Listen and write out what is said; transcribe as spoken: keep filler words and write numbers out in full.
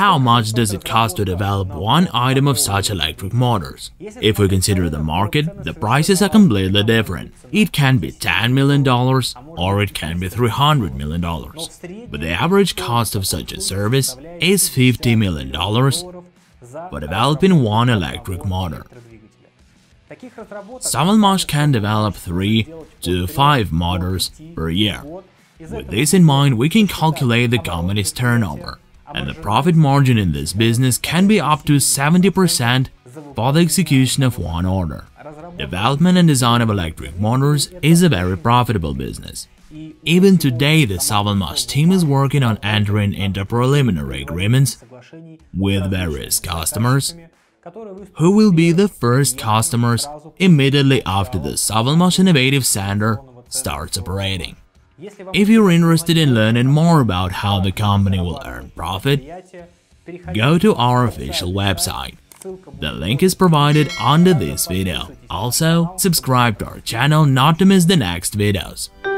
how much does it cost to develop one item of such electric motors? If we consider the market, the prices are completely different. It can be ten million dollars or it can be three hundred million dollars. But the average cost of such a service is fifty million dollars for developing one electric motor. SovElMash can develop three to five motors per year. With this in mind, we can calculate the company's turnover, and the profit margin in this business can be up to seventy percent for the execution of one order. Development and design of electric motors is a very profitable business. Even today, the SovElMash team is working on entering into preliminary agreements with various customers, who will be the first customers immediately after the SovElMash Innovative Center starts operating. If you're interested in learning more about how the company will earn profit, go to our official website. The link is provided under this video. Also, subscribe to our channel not to miss the next videos.